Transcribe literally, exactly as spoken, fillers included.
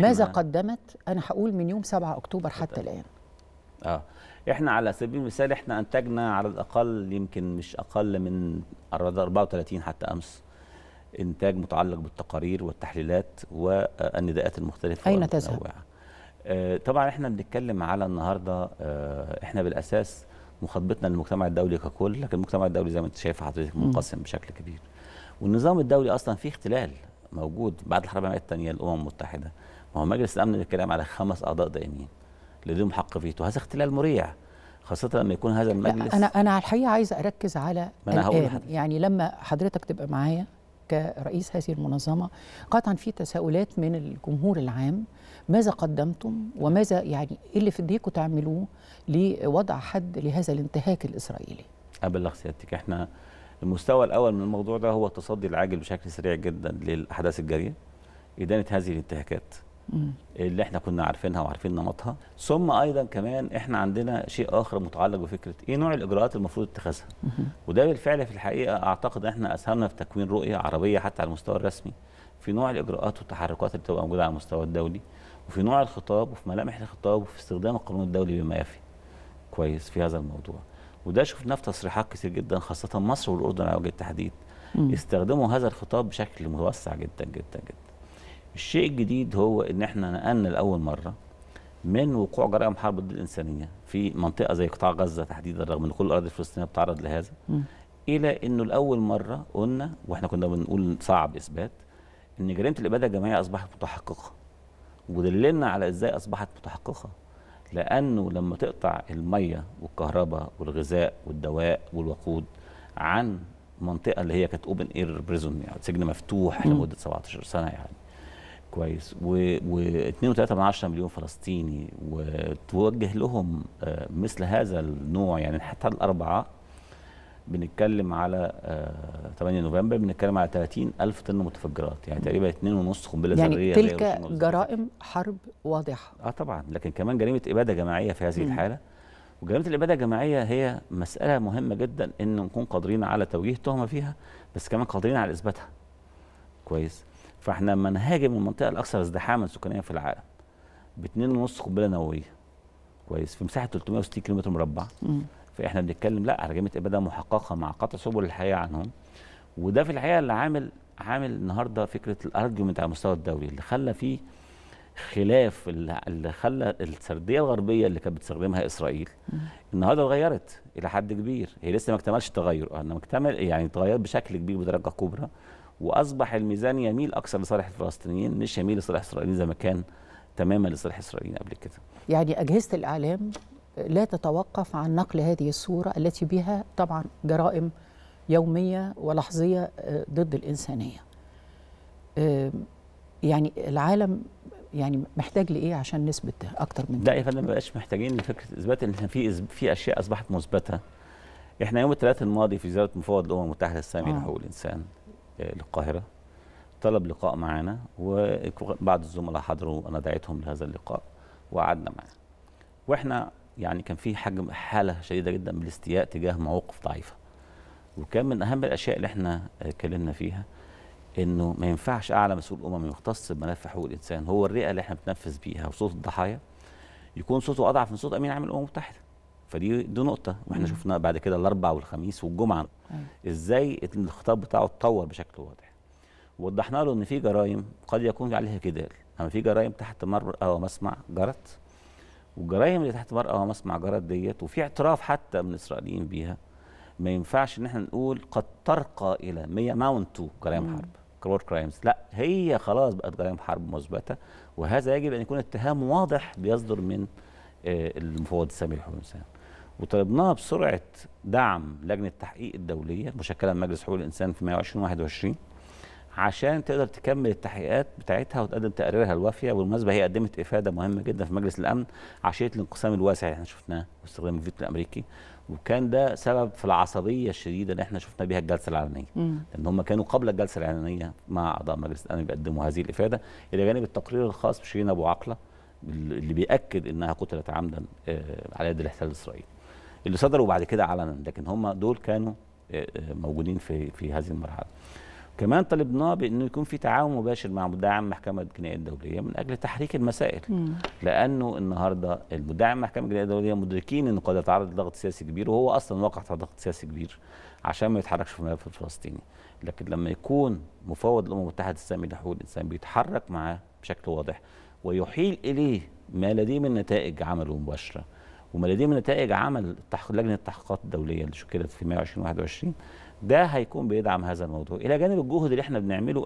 ماذا قدمت؟ أنا هقول من يوم سبعة أكتوبر حتى الآن. آه إحنا على سبيل المثال إحنا أنتجنا على الأقل يمكن مش أقل من أربعة وثلاثين حتى أمس إنتاج متعلق بالتقارير والتحليلات والنداءات المختلفة. أين تذهب؟ آه طبعا إحنا بنتكلم على النهاردة. آه إحنا بالأساس مخاطبتنا للمجتمع الدولي ككل، لكن المجتمع الدولي زي ما أنت شايف حضرتك منقسم بشكل كبير، والنظام الدولي أصلا فيه اختلال موجود بعد الحرب العالمية الثانية. الأمم المتحدة، ما هو مجلس الامن بيتكلم على خمس اعضاء دائمين لديهم حق فيتو، هذا اختلال مريع، خاصه لما يكون هذا المجلس. انا انا على الحقيقه عايزه اركز على الآن، يعني لما حضرتك تبقى معايا كرئيس هذه المنظمه قطعا في تساؤلات من الجمهور العام، ماذا قدمتم وماذا يعني ايه اللي في ايديكم تعملوه لوضع حد لهذا الانتهاك الاسرائيلي؟ ابلغ سيادتك، احنا المستوى الاول من الموضوع ده هو التصدي العاجل بشكل سريع جدا للاحداث الجاريه، ادانه هذه الانتهاكات اللي احنا كنا عارفينها وعارفين نمطها، ثم ايضا كمان احنا عندنا شيء اخر متعلق بفكره ايه نوع الاجراءات المفروض اتخاذها. وده بالفعل في الحقيقه اعتقد احنا اسهمنا في تكوين رؤيه عربيه حتى على المستوى الرسمي في نوع الاجراءات والتحركات اللي بتبقى موجوده على المستوى الدولي، وفي نوع الخطاب وفي ملامح الخطاب وفي استخدام القانون الدولي بما يفي كويس في هذا الموضوع. وده شفناه في تصريحات كتير جدا، خاصه مصر والاردن على وجه التحديد استخدموا هذا الخطاب بشكل متوسع جدا جدا جدا. الشيء الجديد هو ان احنا نقلنا لاول مره من وقوع جرائم حرب ضد الانسانيه في منطقه زي قطاع غزه تحديدا، رغم ان كل الاراضي الفلسطينيه بتعرض لهذا، م. الى انه لاول مره قلنا، واحنا كنا بنقول صعب اثبات، ان جريمه الاباده الجماعيه اصبحت متحققه، ودللنا على ازاي اصبحت متحققه، لانه لما تقطع الميه والكهرباء والغذاء والدواء والوقود عن منطقه اللي هي كانت اوبن اير بريزون، يعني سجن مفتوح لمده سبعة عشر سنة يعني كويس، واثنين وثلاثة من عشرة مليون فلسطيني، وتوجه لهم مثل هذا النوع، يعني حتى الاربعاء بنتكلم على ثمانية نوفمبر بنتكلم على ثلاثين ألف طن متفجرات، يعني تقريبا اتنين ونص قنبله ذريه. يعني تلك جرائم حرب واضحه. اه طبعا، لكن كمان جريمه اباده جماعيه في هذه الحاله. وجريمه الاباده الجماعيه هي مساله مهمه جدا، ان نكون قادرين على توجيه تهمه فيها، بس كمان قادرين على اثباتها. كويس؟ فاحنا لما نهاجم المنطقه الاكثر ازدحاما سكانيا في العالم ب اتنين ونص قنبله نوويه كويس في مساحه تلتمية وستين كيلو مربع، فاحنا بنتكلم لا على جريمه اباده محققه مع قطع سبل الحياه عنهم. وده في الحقيقه اللي عامل عامل النهارده فكره الارجيومنت على المستوى الدولي، اللي خلى فيه خلاف، اللي خلى السرديه الغربيه اللي كانت بتستخدمها اسرائيل النهارده اتغيرت الى حد كبير. هي لسه ما اكتملش التغير، انما اكتمل يعني اتغير بشكل كبير بدرجه كبرى، واصبح الميزان يميل اكثر لصالح الفلسطينيين مش يميل لصالح الاسرائيليين زي ما كان تماما لصالح الاسرائيليين قبل كده. يعني اجهزه الاعلام لا تتوقف عن نقل هذه الصوره التي بها طبعا جرائم يوميه ولحظيه ضد الانسانيه. يعني العالم يعني محتاج لايه عشان نثبت اكثر من ده؟ لا يا فندم، ما بقاش محتاجين لفكره اثبات، ان في في اشياء اصبحت مثبته. احنا يوم الثلاثاء الماضي في زياره مفوض الامم المتحده السامي لحقوق الانسان للقاهرة طلب لقاء معانا، وبعض الزملاء حضروا وانا دعيتهم لهذا اللقاء وقعدنا معاه، واحنا يعني كان في حجم حاله شديده جدا بالاستياء تجاه مواقف ضعيفه. وكان من اهم الاشياء اللي احنا اتكلمنا فيها انه ما ينفعش اعلى مسؤول اممي مختص بملف حقوق الانسان هو الرئه اللي احنا بنتنفذ بيها وصوت الضحايا يكون صوته اضعف من صوت امين عام الامم المتحده. فدي دي نقطة، واحنا شفناها بعد كده الأربع والخميس والجمعة ازاي الخطاب بتاعه اتطور بشكل واضح. ووضحنا له إن في جرائم قد يكون عليها جدال، أما في جرائم تحت مرأى ومسمع جرت، والجرائم اللي تحت مرأى ومسمع جرت ديت وفي اعتراف حتى من الإسرائيليين بيها، ما ينفعش إن احنا نقول قد ترقى إلى مية ماونت تو جرائم حرب كور كرايمز، لا هي خلاص بقت جرائم حرب مثبتة، وهذا يجب أن يكون اتهام واضح بيصدر من المفوض السامي لحقوق الانسان. وطلبناها بسرعه دعم لجنه التحقيق الدوليه مشكله من مجلس حقوق الانسان في مايو ألفين وواحد وعشرين عشان تقدر تكمل التحقيقات بتاعتها وتقدم تقاريرها الوافيه. وبالمناسبه هي قدمت افاده مهمه جدا في مجلس الامن عشيه الانقسام الواسع اللي احنا شفناه واستخدام الفيتو الامريكي، وكان ده سبب في العصبيه الشديده اللي احنا شفنا بيها الجلسه العلنيه، لان هم كانوا قبل الجلسه العلنيه مع اعضاء مجلس الامن بيقدموا هذه الافاده، الى جانب التقرير الخاص بشيرين ابو عقله اللي بيأكد انها قتلت عمدا على يد الاحتلال الاسرائيلي اللي صدروا بعد كده علنا، لكن هم دول كانوا موجودين في في هذه المرحله. كمان طلبناه بانه يكون في تعاون مباشر مع مدعم محكمه الجنائيه الدوليه من اجل تحريك المسائل، مم. لانه النهارده المدعم محكمه الجنائيه الدوليه مدركين انه قد يتعرض لضغط سياسي كبير، وهو اصلا وقع تحت ضغط سياسي كبير عشان ما يتحركش في الملف الفلسطيني، لكن لما يكون مفوض الامم المتحده السامي لحقوق الانسان بيتحرك معاه بشكل واضح ويحيل اليه ما لديه من نتائج عمله مباشره وما لديه من نتائج عمل لجنه التحقيقات الدوليه اللي شكلت في مايو ألفين وواحد وعشرين، ده هيكون بيدعم هذا الموضوع الى جانب الجهد اللي احنا بنعمله